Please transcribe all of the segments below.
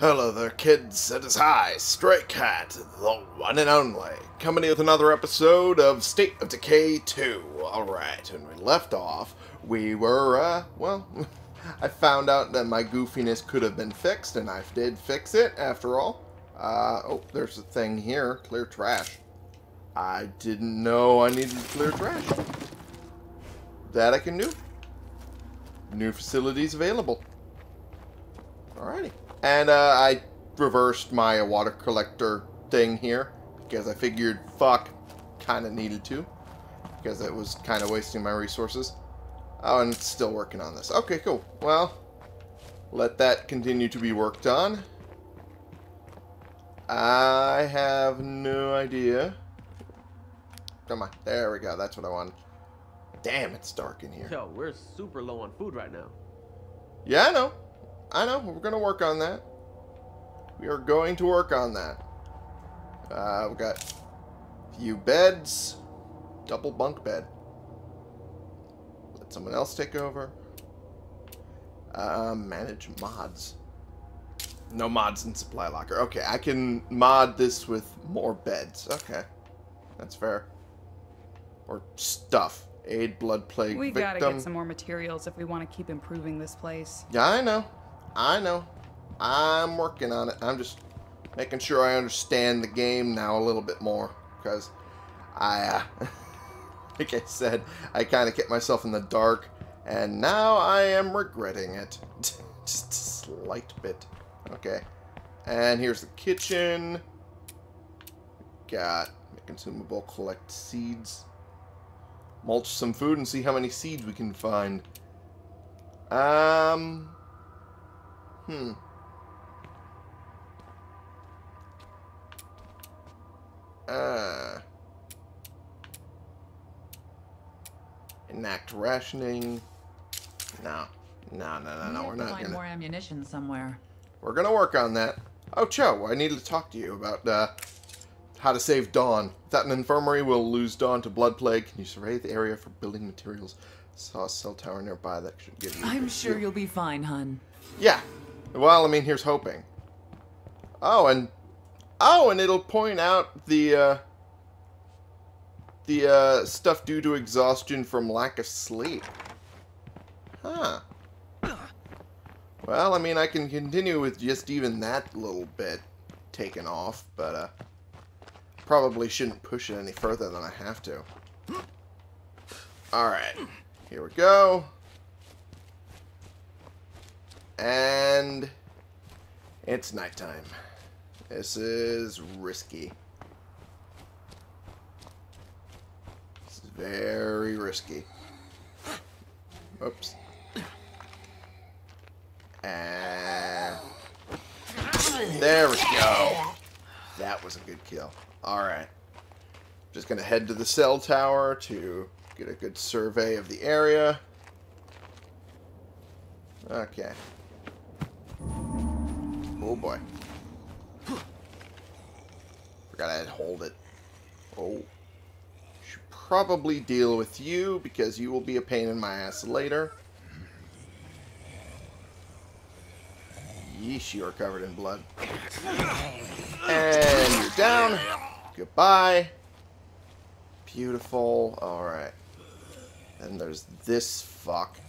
Hello there, kids. It is I, Stray Cat, the one and only, coming with another episode of State of Decay 2. Alright, when we left off, we were, well, I found out that my goofiness could have been fixed, and I did fix it, after all. Oh, there's a thing here. Clear trash. I didn't know I needed to clear trash. That I can do. New facilities available. Alrighty. And I reversed my water collector thing here because I figured, fuck, kind of needed to because it was kind of wasting my resources. Oh, and it's still working on this. Okay, cool. Well, let that continue to be worked on. I have no idea. Come on. There we go. That's what I wanted. Damn, it's dark in here. Yo, we're super low on food right now. Yeah, I know. I know, we're going to work on that. We are going to work on that. We've got a few beds. Double bunk bed. Let someone else take over. Manage mods. No mods in supply locker. Okay, I can mod this with more beds. Okay, that's fair. Or stuff. Aid blood plague victim. We got to get some more materials if we want to keep improving this place. Yeah, I know. I know. I'm working on it. I'm just making sure I understand the game now a little bit more. Because I, like I said, I kind of kept myself in the dark. And now I am regretting it. Just a slight bit. Okay. And here's the kitchen. Got consumable, collect seeds. Mulch some food and see how many seeds we can find. Enact rationing. No, we're not gonna find more ammunition somewhere. We're gonna work on that. Oh, Cho, I needed to talk to you about how to save Dawn. Without an infirmary, we'll lose Dawn to blood plague. Can you survey the area for building materials? Saw a cell tower nearby that should give you. I'm sure you'll be fine, hun. Yeah. Well, I mean, here's hoping. Oh, and it'll point out the stuff due to exhaustion from lack of sleep. Huh. Well, I mean, I can continue with just even that little bit taken off, but probably shouldn't push it any further than I have to. All right, here we go. And it's nighttime. This is risky. This is very risky. Oops. And there we go. That was a good kill. Alright. Just gonna head to the cell tower to get a good survey of the area. Okay. Oh boy. Forgot I'd hold it. Oh. Should probably deal with you because you will be a pain in my ass later. Yeesh, you are covered in blood. And you're down. Goodbye. Beautiful. Alright. And there's this fuck.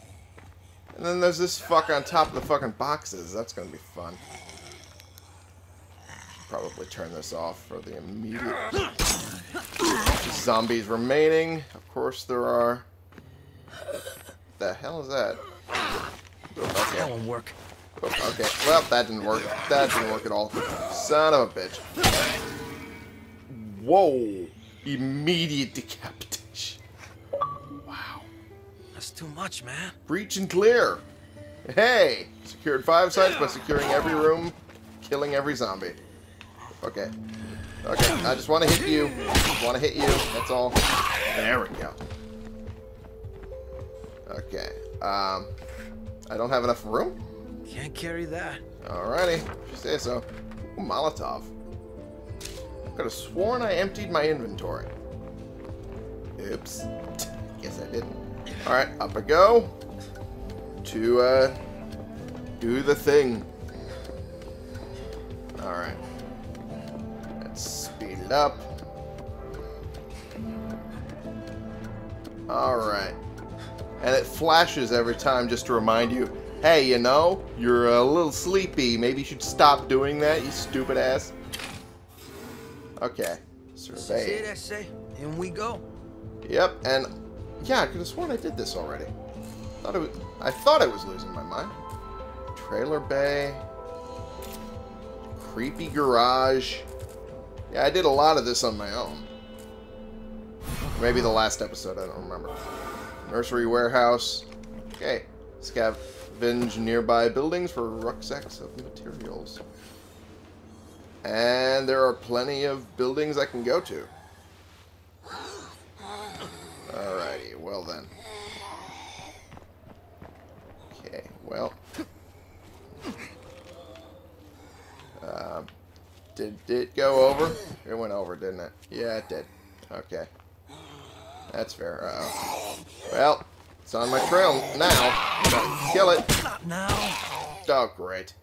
And then there's this fuck on top of the fucking boxes. That's gonna be fun. Probably turn this off for the immediate zombies remaining. Of course there are. What the hell is that? Okay. That won't work. Okay. Well, that didn't work. That didn't work at all. Son of a bitch. Whoa. Immediate decapitation. Wow. That's too much, man. Breach and clear. Hey. Secured 5 sites by securing every room, killing every zombie. Okay. Okay, I just want to hit you. That's all. There we go. Okay. I don't have enough room? Can't carry that. Alrighty. If you say so. Ooh, Molotov. I could have sworn I emptied my inventory. Oops. Guess I didn't. Alright, up I go. To, do the thing. Alright. Let's speed it up. Alright. And it flashes every time just to remind you, hey, you know, you're a little sleepy. Maybe you should stop doing that, you stupid ass. Okay. Survey. See it, I say. And we go. Yep, and yeah, I could have sworn I did this already. I thought I was losing my mind. Trailer bay. Creepy garage. Yeah, I did a lot of this on my own. Maybe the last episode, I don't remember. Nursery warehouse. Okay. Scavenge nearby buildings for rucksacks of materials. And there are plenty of buildings I can go to. Alrighty, well then. Okay, well. Did it go over? It went over, didn't it? Yeah, it did. Okay. That's fair. Uh-oh. Well, it's on my trail now. Gotta kill it. Not now. Oh, great.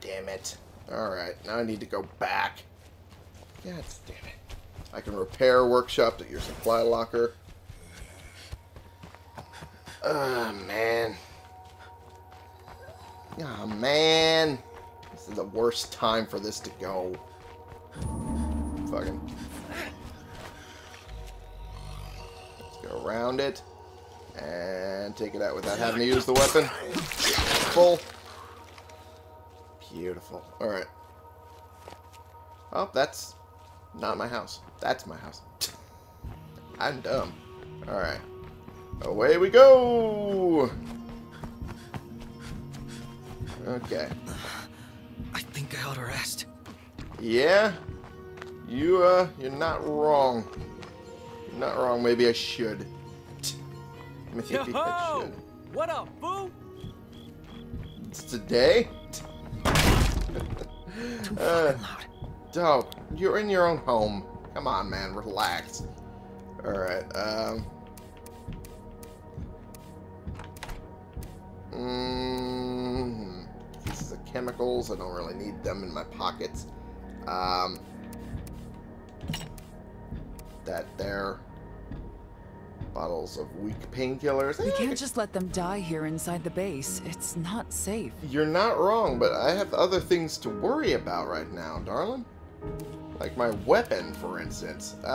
Damn it. Alright, now I need to go back. God damn it. I can repair workshop at your supply locker. Oh, man. Oh, man. This is the worst time for this to go. Fucking. Let's go around it. And take it out without having to use the weapon. Full. Beautiful. Alright. Oh, that's not my house. That's my house. I'm dumb. Alright. Away we go! Okay. I think I ought to rest. Yeah? You're not wrong. You're not wrong. Maybe I should. Maybe I should. What up, boo? It's today? Dope. You're in your own home. Come on, man. Relax. Alright. Pieces of chemicals. I don't really need them in my pockets. That there. Bottles of weak painkillers. We can't just let them die here inside the base. It's not safe. You're not wrong, but I have other things to worry about right now, darling. Like my weapon, for instance. It's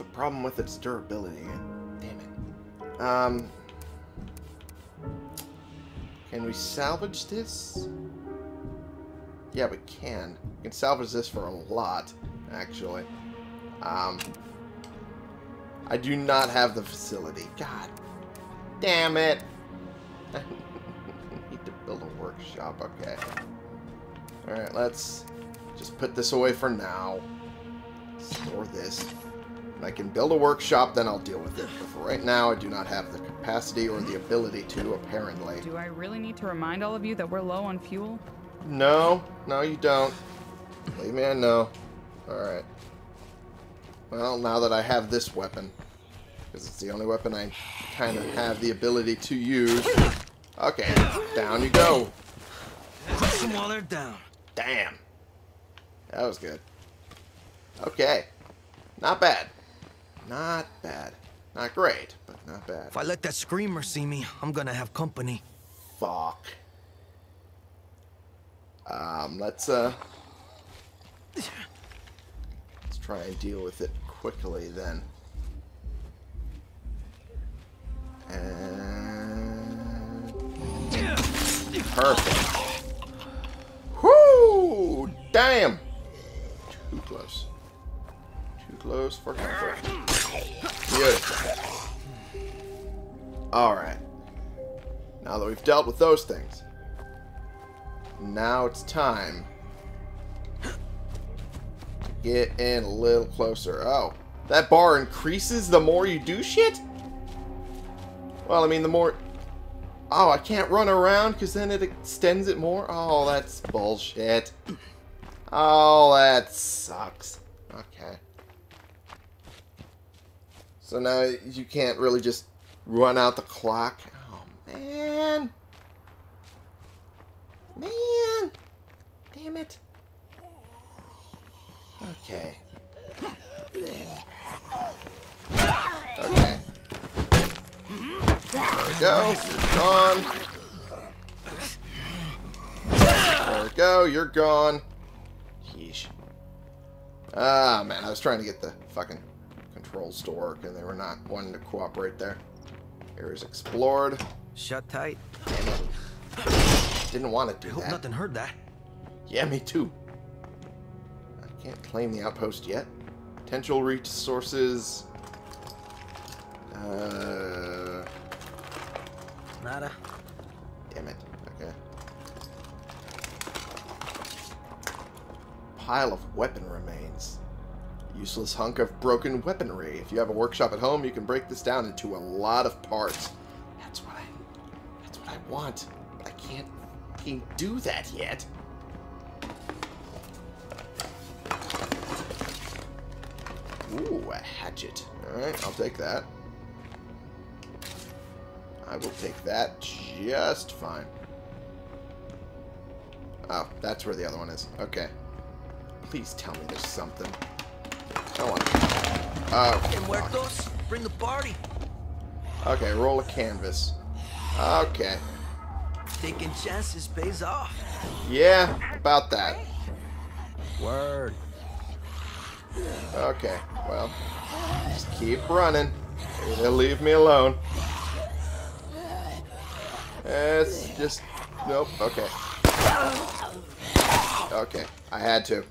a problem with its durability. Damn it. Can we salvage this? Yeah, we can. We can salvage this for a lot, actually. I do not have the facility. God damn it! I need to build a workshop. Okay. Alright, let's just put this away for now. Store this. When I can build a workshop, then I'll deal with it. But for right now, I do not have the capacity or the ability to, apparently. Do I really need to remind all of you that we're low on fuel? No. No, you don't. Believe me, I know. Alright. Well, now that I have this weapon, because it's the only weapon I kind of have the ability to use. Okay, down you go. Push them while they're down. Damn. That was good. Okay. Not bad. Not bad. Not great, but not bad. If I let that screamer see me, I'm gonna have company. Fuck. Let's try and deal with it quickly then. And perfect. Whoo! Damn! Too close. Too close for comfort. Beautiful. Alright. Now that we've dealt with those things. Now it's time to get in a little closer. Oh, that bar increases the more you do shit? Well, I mean, the more... Oh, I can't run around because then it extends it more? Oh, that's bullshit. Oh, that sucks. Okay. So now you can't really just run out the clock. Oh, man. Man. Damn it. Okay. Okay. There we go. You're gone. There we go. You're gone. Yeesh. Ah, man. I was trying to get the fucking controls to work, and they were not wanting to cooperate there. Area's explored. Shut tight. Damn it. Didn't want to do that. I hope nothing heard that. Yeah, me too. I can't claim the outpost yet. Potential resources. Nada. Damn it. Okay. Pile of weapon remains. Useless hunk of broken weaponry. If you have a workshop at home, you can break this down into a lot of parts. That's what I want. But I can't fucking do that yet. Ooh, a hatchet. Alright, I'll take that. I will take that just fine. Oh, that's where the other one is. Okay. Please tell me there's something. Come on. Oh. Bring the party. Okay, roll a canvas. Okay. Taking chances pays off. Yeah, about that. Word. Okay, well, just keep running. Maybe they'll leave me alone. It's just... Nope, okay. Okay, I had to.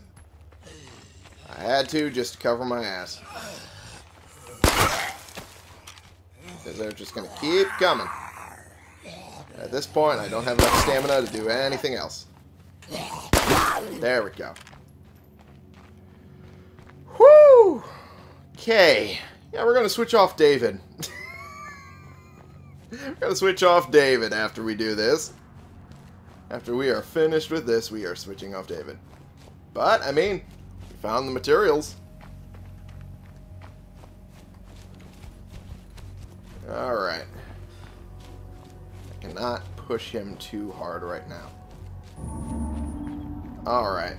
I had to just to cover my ass. Because they're just going to keep coming. At this point, I don't have enough stamina to do anything else. There we go. Woo! Okay. Yeah, we're going to switch off David. We're going to switch off David after we do this. After we are finished with this, we are switching off David. But, I mean, we found the materials. Alright. I cannot push him too hard right now. Alright.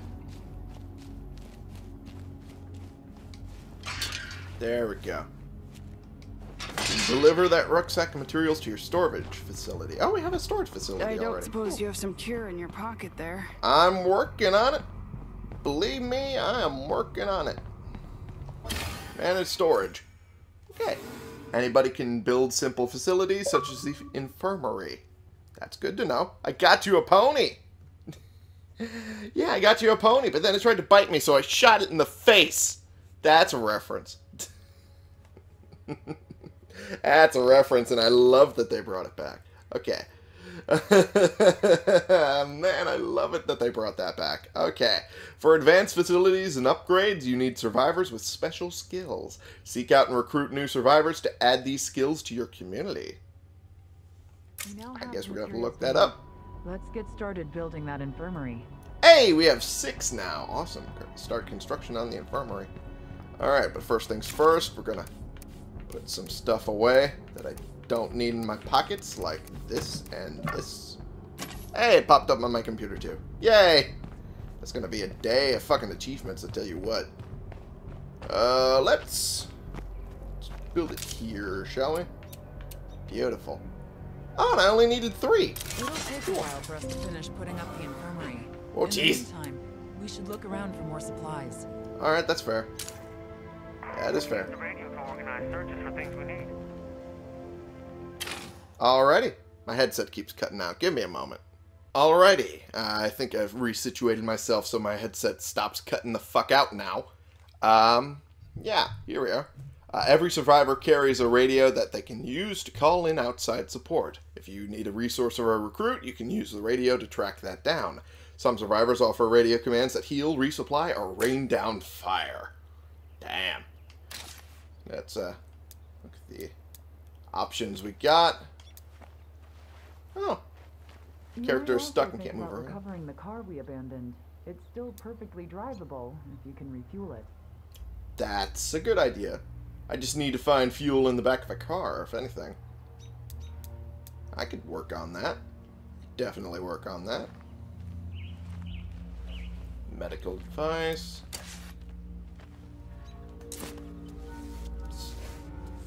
There we go. Deliver that rucksack and materials to your storage facility. Oh, we have a storage facility already. I don't suppose you have some cure in your pocket there. I'm working on it. Believe me, I am working on it. Manage storage. Okay. Anybody can build simple facilities such as the infirmary. That's good to know. I got you a pony. Yeah, I got you a pony, but then it tried to bite me, so I shot it in the face. That's a reference. That's a reference, and I love that they brought it back. Okay. Man, I love it that they brought that back. Okay. For advanced facilities and upgrades, you need survivors with special skills. Seek out and recruit new survivors to add these skills to your community. I guess we're going to have to look that up. Let's get started building that infirmary. Hey, we have 6 now. Awesome. Start construction on the infirmary. Alright, but first things first, we're going to put some stuff away that I don't need in my pockets, like this and this. Hey, it popped up on my computer too. Yay! That's gonna be a day of fucking achievements, I'll tell you what. Let's build it here, shall we? Beautiful. Oh, and I only needed 3. It'll take a while for us to finish putting up the infirmary. Oh, jeez. We should look around for more supplies. Alright, that's fair. That is fair. Alrighty. My headset keeps cutting out. Give me a moment. Alrighty. I think I've resituated myself so my headset stops cutting the fuck out now. Yeah, here we are. Every survivor carries a radio that they can use to call in outside support. If you need a resource or a recruit, you can use the radio to track that down. Some survivors offer radio commands that heal, resupply, or rain down fire. Damn. Let's look at the options we got. Oh, character is stuck and can't move around. Recovering the car we abandoned. It's still perfectly drivable if you can refuel it. That's a good idea. I just need to find fuel in the back of a car, if anything. I could work on that. Definitely work on that. Medical device. Let's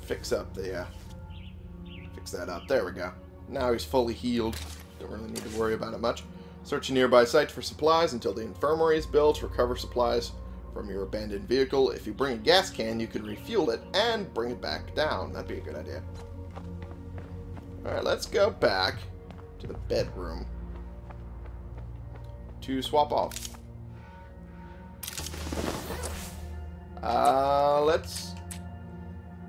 fix up the, fix that up. There we go. Now he's fully healed. Don't really need to worry about it much. Search a nearby site for supplies until the infirmary is built. Recover supplies from your abandoned vehicle. If you bring a gas can, you can refuel it and bring it back down. That'd be a good idea. Alright, let's go back to the bedroom to swap off. Let's...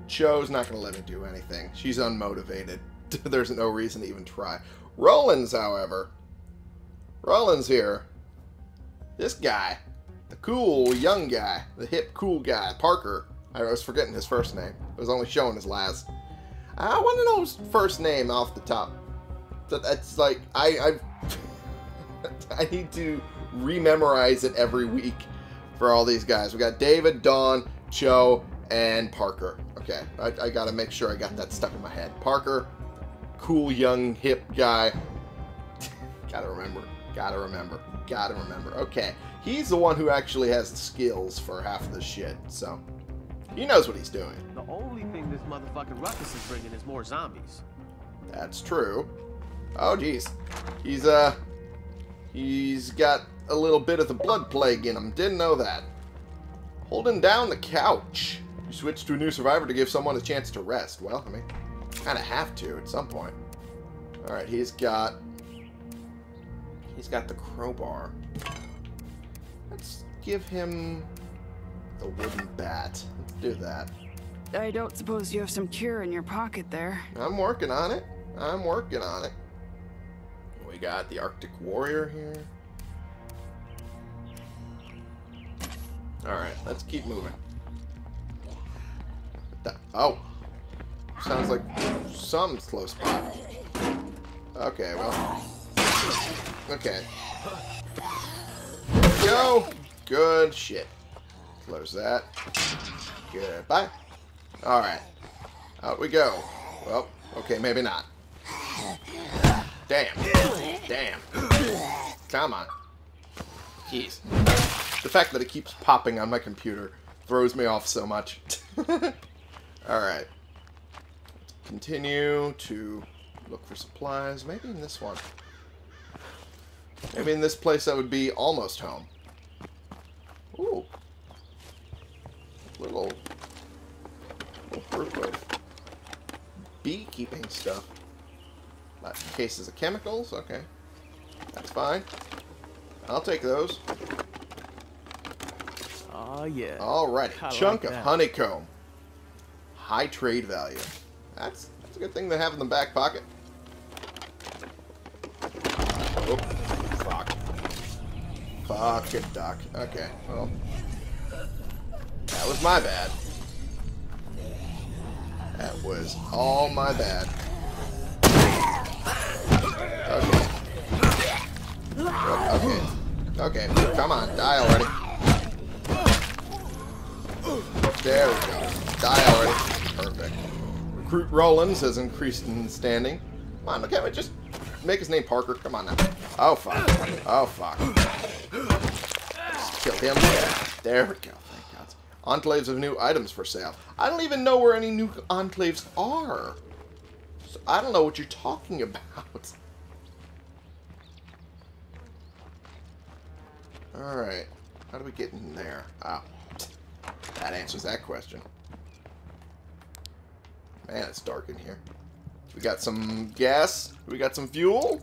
Jo's not going to let me do anything. She's unmotivated. There's no reason to even try. Rollins, however. Rollins here. This guy. The cool young guy. The hip cool guy. Parker. I was forgetting his first name. It was only showing his last. I want to know his first name off the top. That's like... I need to rememorize it every week for all these guys. We got David, Dawn, Joe, and Parker. Okay, I gotta make sure I got that stuck in my head. Parker, cool young hip guy. Gotta remember. Gotta remember. Gotta remember. Okay, he's the one who actually has the skills for half of this shit, so he knows what he's doing. The only thing this motherfucking ruckus is bringing is more zombies. That's true. Oh geez, he's got a little bit of the blood plague in him. Didn't know that. Holding down the couch. You switch to a new survivor to give someone a chance to rest. Well, I mean, kind of have to at some point. All right, he's got the crowbar. Let's give him the wooden bat. Let's do that. I don't suppose you have some cure in your pocket there. I'm working on it. I'm working on it. We got the Arctic Warrior here. Alright, let's keep moving. Oh! Sounds like some slow spot. Okay, well. Okay. There we go! Good shit. Close that. Goodbye. Alright. Out we go. Well, okay, maybe not. Damn. Damn. Come on. Jeez. The fact that it keeps popping on my computer throws me off so much. Alright. Continue to look for supplies. Maybe in this one. Maybe in this place that would be almost home. Ooh. Little fruit with beekeeping stuff. Cases of chemicals. Okay. That's fine. I'll take those. Oh, yeah. Alright, chunk of honeycomb. High trade value. That's a good thing to have in the back pocket. Oh, fuck. Fuck it, duck. Okay, well. That was my bad. That was all my bad. Okay. Okay. Okay, come on, die already. There we go. Die already. Perfect. Recruit Rollins has increased in standing. Come on, can't we just make his name Parker? Come on now. Oh, fuck. Oh, fuck. Just kill him. There we go. Thank God. Enclaves of new items for sale. I don't even know where any new enclaves are. So I don't know what you're talking about. Alright. How do we get in there? Oh. That answers that question. Man, it's dark in here. We got some gas. We got some fuel.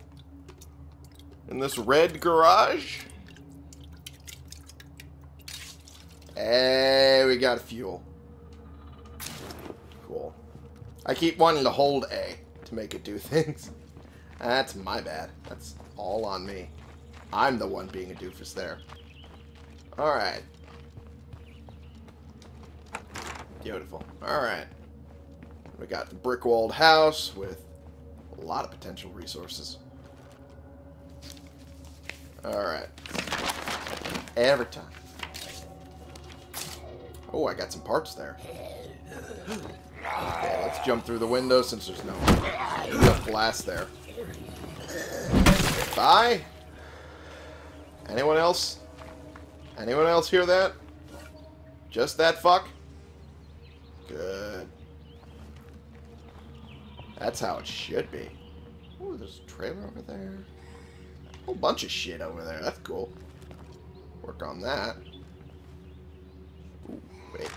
In this red garage. Hey, we got fuel. Cool. I keep wanting to hold A to make it do things. That's my bad. That's all on me. I'm the one being a doofus there. Alright. Beautiful. Alright. We got the brick-walled house with a lot of potential resources. Alright. Every time. Oh, I got some parts there. Okay, let's jump through the window since there's no glass there. Bye. Anyone else? Anyone else hear that? Just that fuck? Good. That's how it should be. Ooh, there's a trailer over there. A whole bunch of shit over there. That's cool. Work on that. Ooh, wait.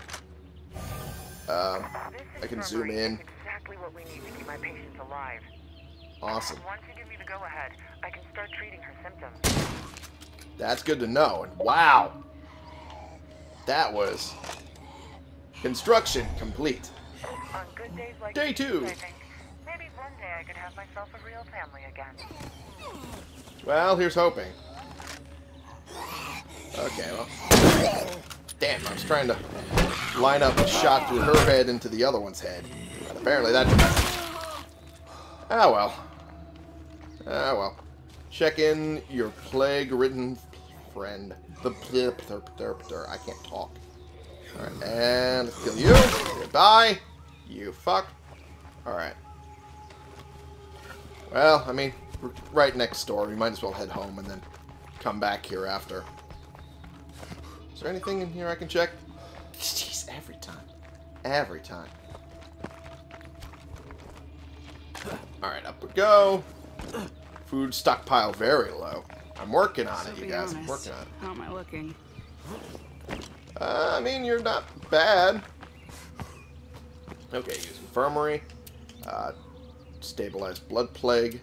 I can zoom in. Exactly what we need to keep my patients alive. Awesome. Once you give me the go-ahead, I can start treating her symptoms. That's good to know. And wow, that was construction complete. On good days like Day 2. I think maybe one day I could have myself a real family again. Well, here's hoping. Okay, well. Damn, I was trying to line up a shot through her head into the other one's head. But apparently that didn't. Ah, well. Ah, well. Check in your plague-ridden friend. The plurp. I can't talk. All right, and let's kill you. Goodbye. You fuck. All right. Well, I mean, we're right next door. We might as well head home and then come back here after. Is there anything in here I can check? Jeez, every time. Every time. All right, up we go. Food stockpile very low. I'm working on it, you guys. I'm working on it. How am I looking? I mean, you're not bad. Okay, use infirmary. Stabilize blood plague.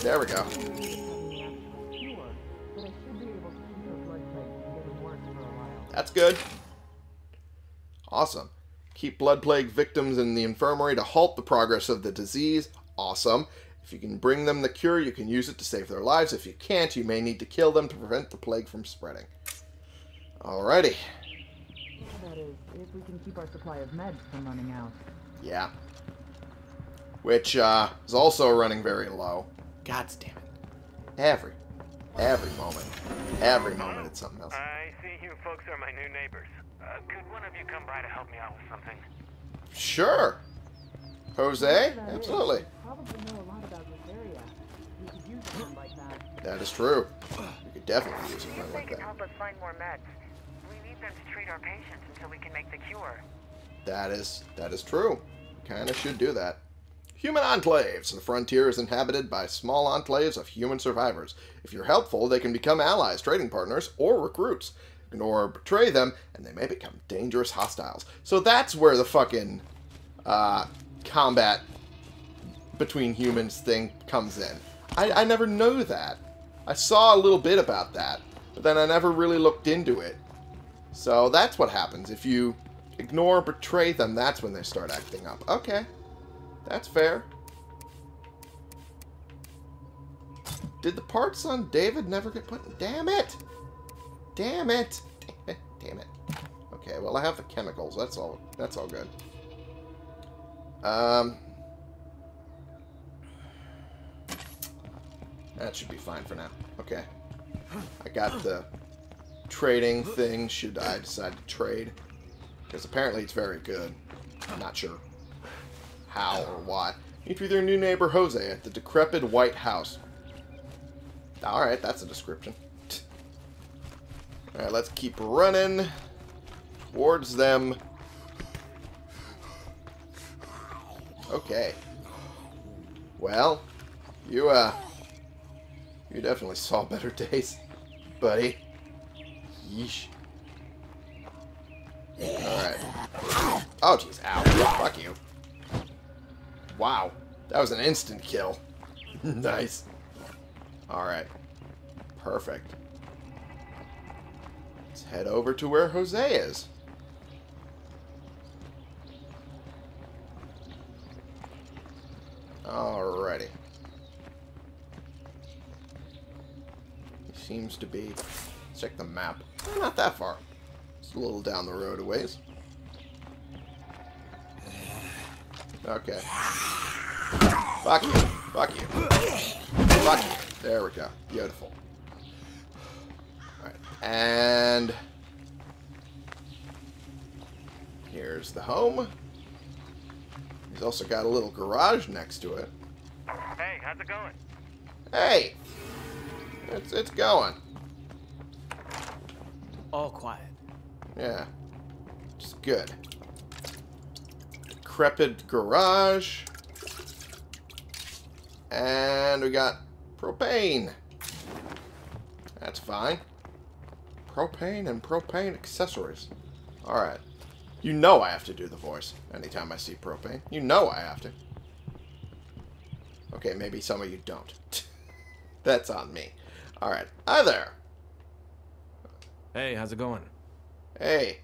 There we go. That's good. Awesome. Keep blood plague victims in the infirmary to halt the progress of the disease. Awesome. If you can bring them the cure, you can use it to save their lives. If you can't, you may need to kill them to prevent the plague from spreading. Alrighty. That is, if we can keep our supply of meds from running out. Yeah. Which is also running very low. God damn it. Every moment it's something else. I see you folks are my new neighbors. Could one of you come by to help me out with something? Sure. Jose? Absolutely. That is true. We could definitely use something like that. Help us find more meds. We need them to treat our patients until we can make the cure. That is true. Kind of should do that. Human enclaves. The frontier is inhabited by small enclaves of human survivors. If you're helpful, they can become allies, trading partners, or recruits. Ignore or betray them, and they may become dangerous hostiles. So that's where the fucking combat between humans thing comes in. I never knew that. I saw a little bit about that, but then I never really looked into it. So that's what happens. If you ignore or betray them, that's when they start acting up. Okay. That's fair. Did the parts on David never get put? Damn it! Damn it! Damn it! Damn it! Okay, well I have the chemicals. That's all. That's all good. That should be fine for now. Okay. I got the trading thing. Should I decide to trade? Because apparently it's very good. I'm not sure how or why. Meet with your new neighbor Jose at the decrepit White House. Alright, that's a description. Alright, let's keep running towards them. Okay. Well, you definitely saw better days, buddy. Yeesh. Alright. Oh, jeez. Ow. Fuck you. Wow, that was an instant kill. Nice. Alright. Perfect. Let's head over to where Jose is. Alrighty. He seems to be... Let's check the map. We're not that far. It's a little down the road a ways. Okay. Fuck you. Fuck you. Fuck you. There we go. Beautiful. And here's the home. He's also got a little garage next to it. Hey, how's it going? Hey! It's going. All quiet. Yeah. It's good. Decrepit garage. And we got propane. That's fine. Propane and propane accessories. Alright. You know I have to do the voice anytime I see propane. You know I have to. Okay, maybe some of you don't. That's on me. Alright. Hi there. Hey, how's it going? Hey.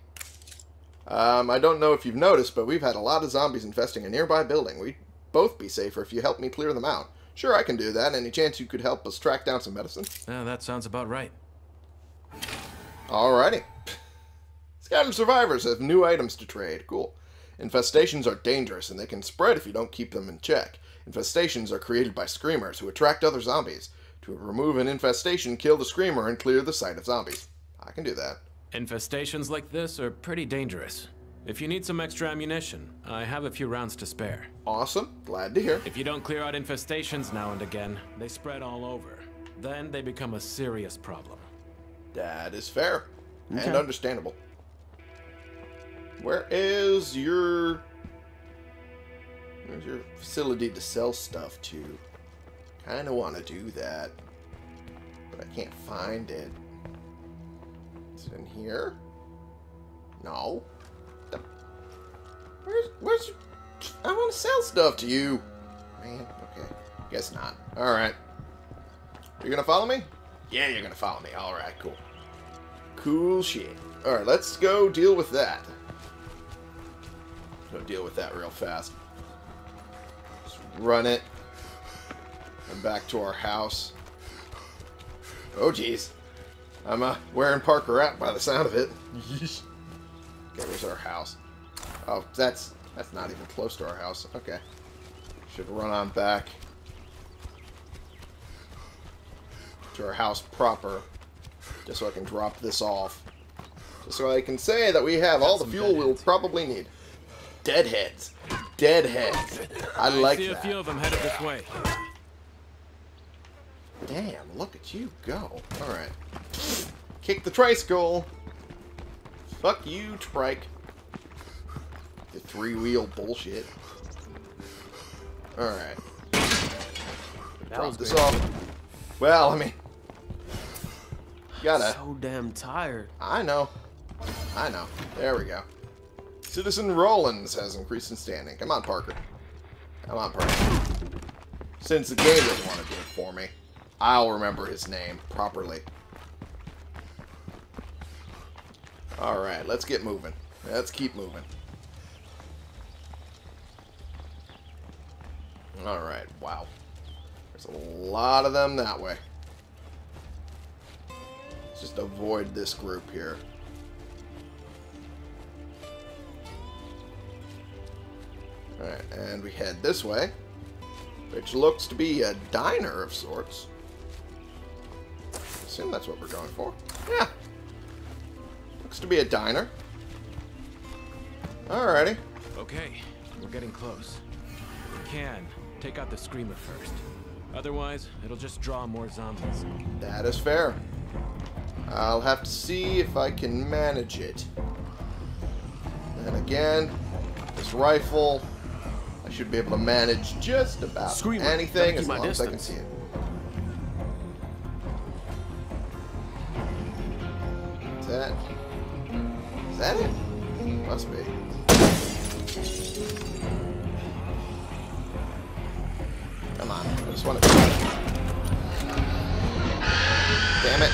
I don't know if you've noticed, but we've had a lot of zombies infesting a nearby building. We'd both be safer if you helped me clear them out. Sure, I can do that. Any chance you could help us track down some medicine? Yeah, that sounds about right. Alrighty. Scattered survivors have new items to trade. Cool. Infestations are dangerous, and they can spread if you don't keep them in check. Infestations are created by screamers who attract other zombies. To remove an infestation, kill the screamer and clear the site of zombies. I can do that. Infestations like this are pretty dangerous. If you need some extra ammunition, I have a few rounds to spare. Awesome. Glad to hear. If you don't clear out infestations now and again, they spread all over. Then they become a serious problem. That is fair. Okay. And understandable. Where is your... where's your facility to sell stuff to? Kind of want to do that. But I can't find it. Is it in here? No. Where's your... I want to sell stuff to you. Man, okay. Guess not. Alright. You're going to follow me? Yeah, you're going to follow me. Alright, cool. Cool shit. Alright, let's go deal with that. Go deal with that real fast. Just run it. And back to our house. Oh, jeez. I'm wearing Parker out by the sound of it. Okay, where's our house? Oh, that's not even close to our house. Okay. Should run on back to our house proper, just so I can drop this off. Just so I can say that we have all the fuel we'll probably need. Deadheads. Deadheads. I like that. I see a few of them headed this way. Damn, look at you go. Alright. Kick the tricycle. Fuck you, trike. The three-wheel bullshit. Alright. Drop this off. Well, I mean... gotta... so damn tired. I know. I know. There we go. Citizen Rollins has increased in standing. Come on, Parker. Come on, Parker. Since the game doesn't want to do it for me, I'll remember his name properly. Alright, let's get moving. Let's keep moving. Alright, wow. There's a lot of them that way. Let's just avoid this group here. Alright, and we head this way, which looks to be a diner of sorts. I assume that's what we're going for. Yeah. Looks to be a diner. Alrighty. Okay, we're getting close. We can take out the screamer first. Otherwise, it'll just draw more zombies. That is fair. I'll have to see if I can manage it. And again, this rifle, I should be able to manage just about anything as long as I can see it. Is that? Is that it? Must be. Come on, I just want to... damn it.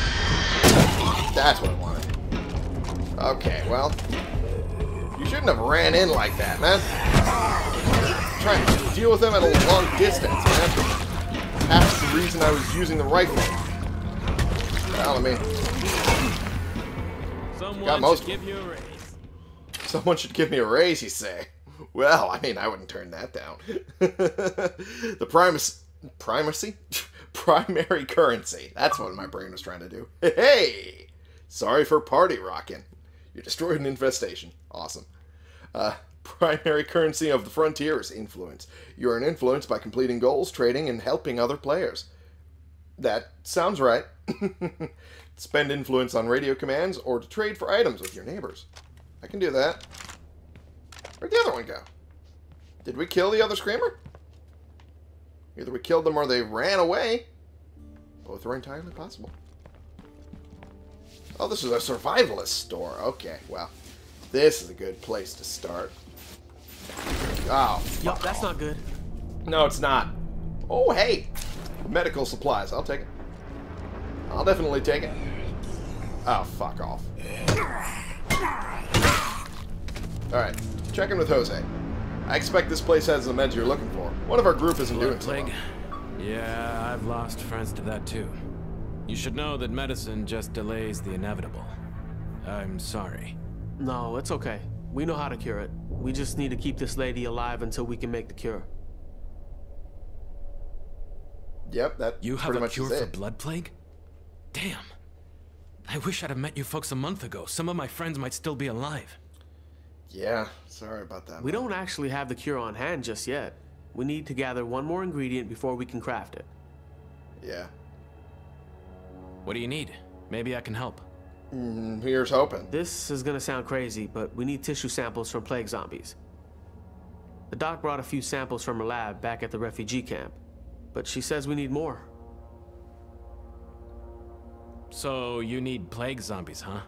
That's what I wanted. Okay, well... you shouldn't have ran in like that, man. I'm trying to deal with them at a long distance, man. That's the reason I was using the rifle. Well, I mean... got most of them. Someone should give me a raise, you say. Well, I mean, I wouldn't turn that down. The primary currency. That's what my brain was trying to do. Hey! Sorry for party rocking. You destroyed an infestation. Awesome. Primary currency of the frontier is influence. You earn influence by completing goals, trading, and helping other players. That sounds right. Spend influence on radio commands or to trade for items with your neighbors. I can do that. Where'd the other one go? Did we kill the other screamer? Either we killed them or they ran away. Both are entirely possible. Oh, this is a survivalist store. Okay, well, this is a good place to start. Oh, yup, that's not good. No, it's not. Oh, hey, medical supplies. I'll take it. I'll definitely take it. Oh, fuck off. All right, check in with Jose. I expect this place has the meds you're looking for. One of our group isn't doing so well. Yeah, I've lost friends to that too. You should know that medicine just delays the inevitable. I'm sorry. No, it's okay. We know how to cure it. We just need to keep this lady alive until we can make the cure. Yep, that you have a cure for blood plague? Damn. I wish I'd have met you folks a month ago. Some of my friends might still be alive. Yeah, sorry about that. We don't actually have the cure on hand just yet. We need to gather one more ingredient before we can craft it. Yeah. What do you need? Maybe I can help. Here's hoping. This is gonna sound crazy, but we need tissue samples from plague zombies. The doc brought a few samples from her lab back at the refugee camp, but she says we need more. So you need plague zombies, huh?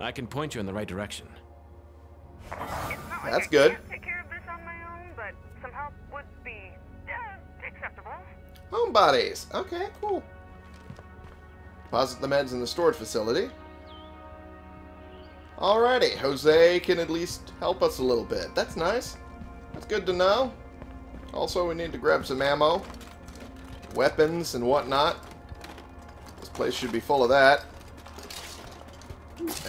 I can point you in the right direction. That's good. I take care of this on my own, but some help would be acceptable. Homebodies. Okay, cool. Deposit the meds in the storage facility. Alrighty, Jose can at least help us a little bit. That's nice. That's good to know. Also, we need to grab some ammo, weapons, and whatnot. This place should be full of that.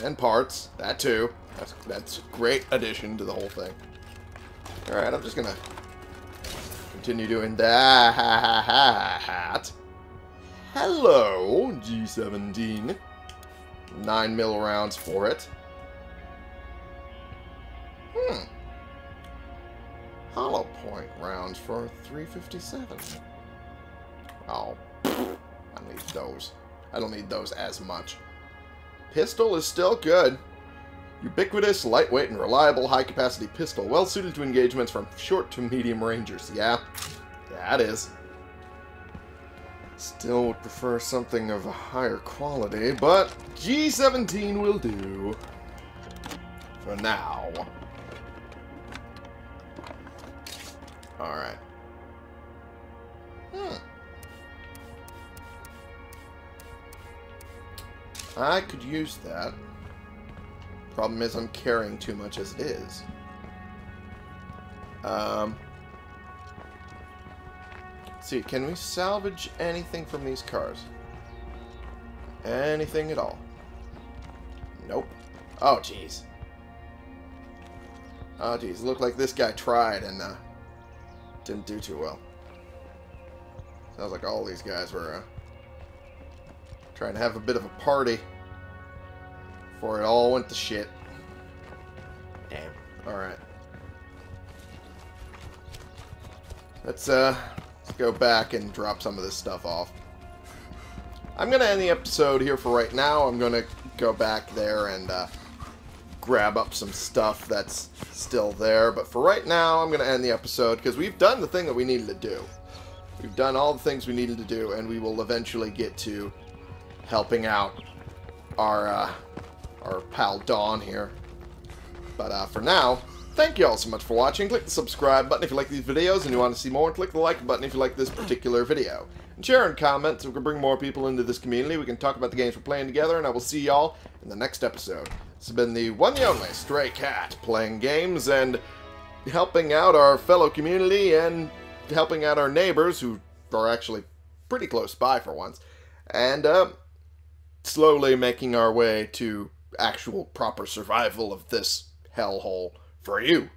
And parts. That too. That's a great addition to the whole thing. Alright, I'm just gonna continue doing that. Hello, G17. 9mm rounds for it. Hollow point rounds for 357. Oh, I need those. I don't need those as much. Pistol is still good. Ubiquitous, lightweight, and reliable high-capacity pistol, well-suited to engagements from short to medium rangers. Yeah, that is. Still would prefer something of a higher quality, but G17 will do. For now. Alright. I could use that. Problem is, I'm carrying too much as it is. Let's see, can we salvage anything from these cars? Anything at all? Nope. Oh, jeez. Oh, jeez. Looked like this guy tried and didn't do too well. Sounds like all these guys were trying to have a bit of a party. Before it all went to shit. Damn. Alright. Let's go back and drop some of this stuff off. I'm gonna end the episode here for right now. I'm gonna go back there and grab up some stuff that's still there. But for right now, I'm gonna end the episode because we've done the thing that we needed to do. We've done all the things we needed to do, and we will eventually get to helping out our pal Dawn here. But for now, thank you all so much for watching. Click the subscribe button if you like these videos and you want to see more, and click the like button if you like this particular video. And share and comment so we can bring more people into this community. We can talk about the games we're playing together, and I will see y'all in the next episode. This has been the one and only Stray Cat, playing games and helping out our fellow community and helping out our neighbors, who are actually pretty close by for once, and slowly making our way to actual proper survival of this hellhole for you.